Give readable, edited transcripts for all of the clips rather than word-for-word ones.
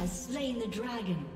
Has slain the dragon.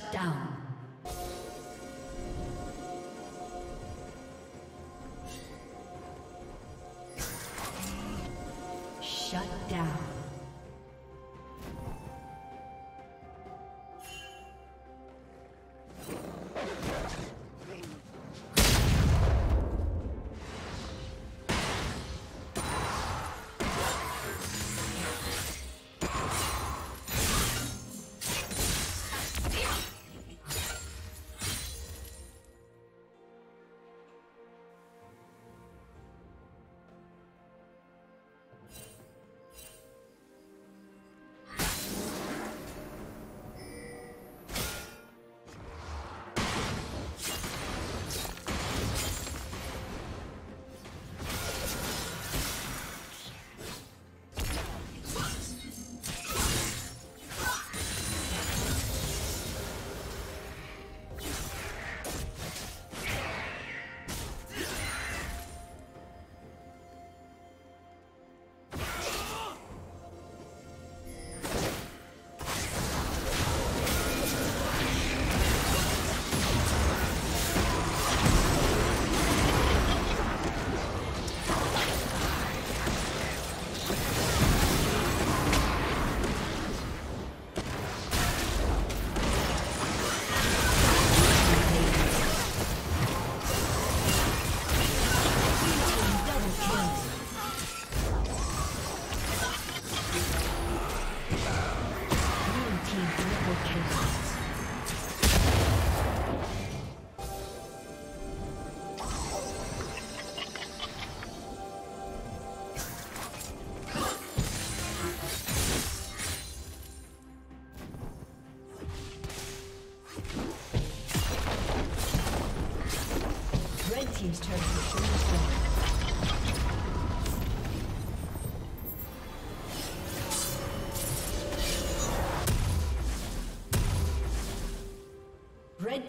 Shut down. Shut down. He's turned to shoot his Red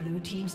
Blue Team's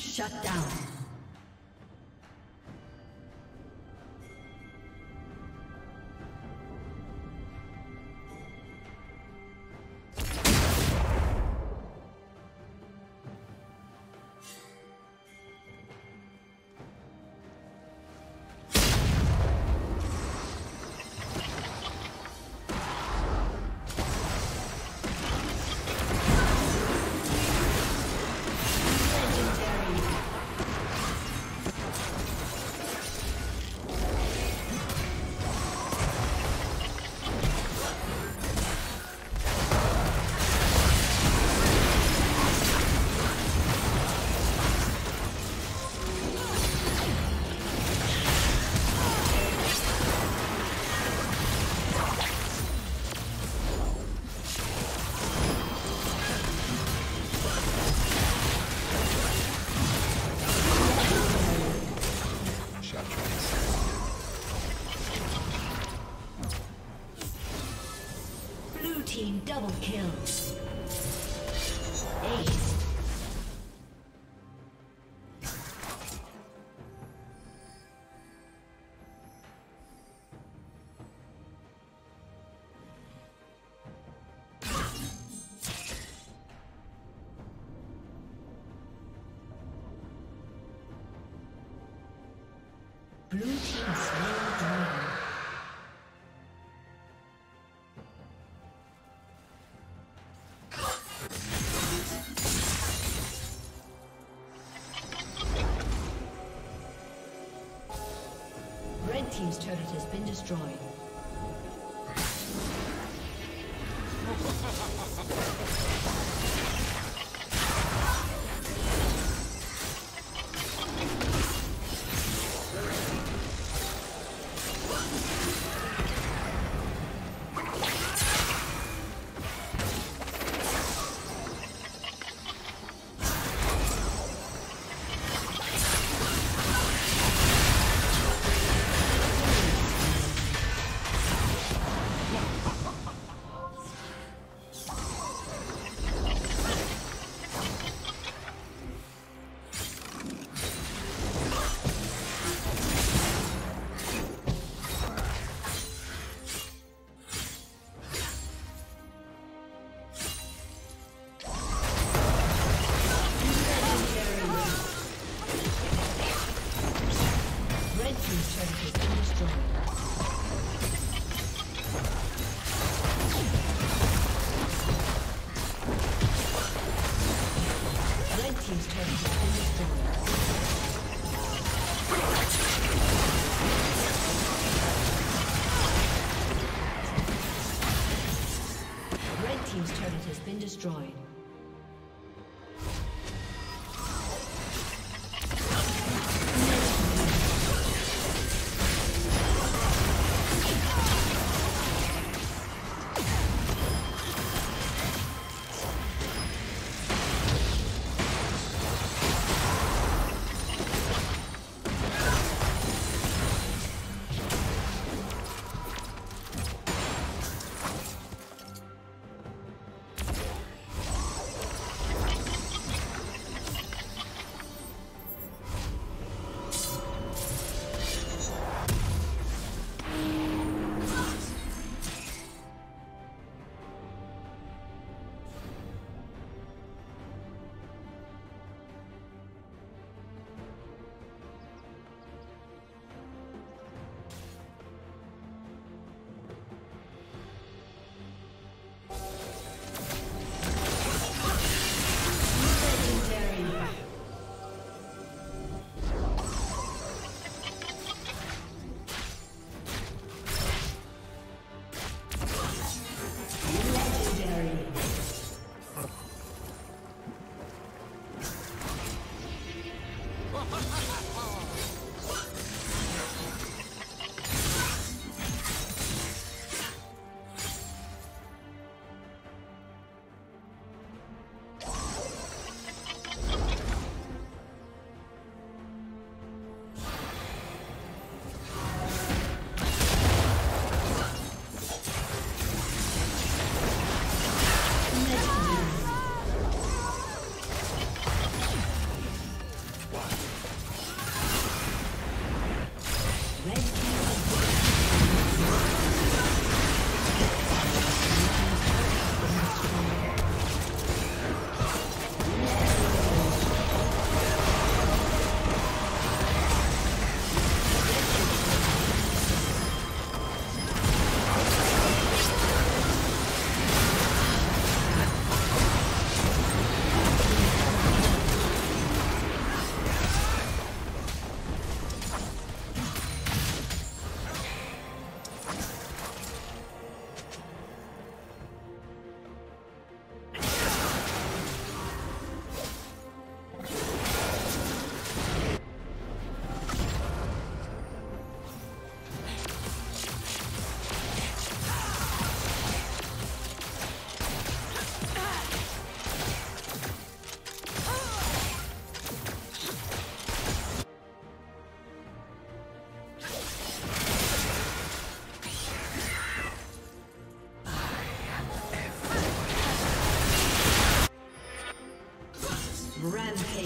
Shut down. team double kill. Ace. Blue team slain dragon. Red team's turret has been destroyed. Destroyed.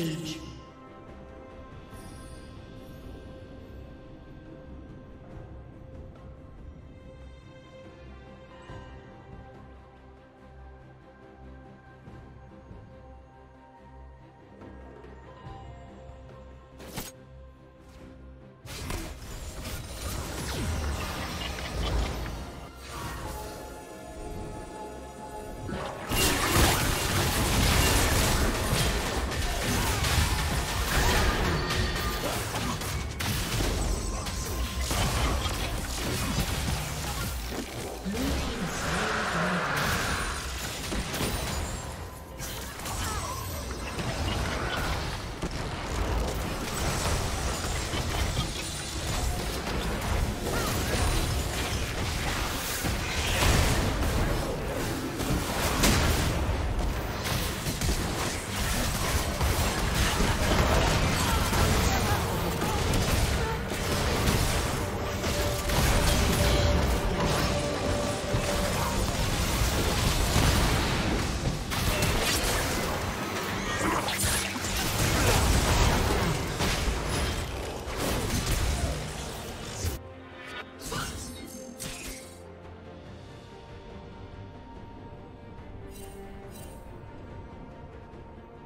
Rampage.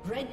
Red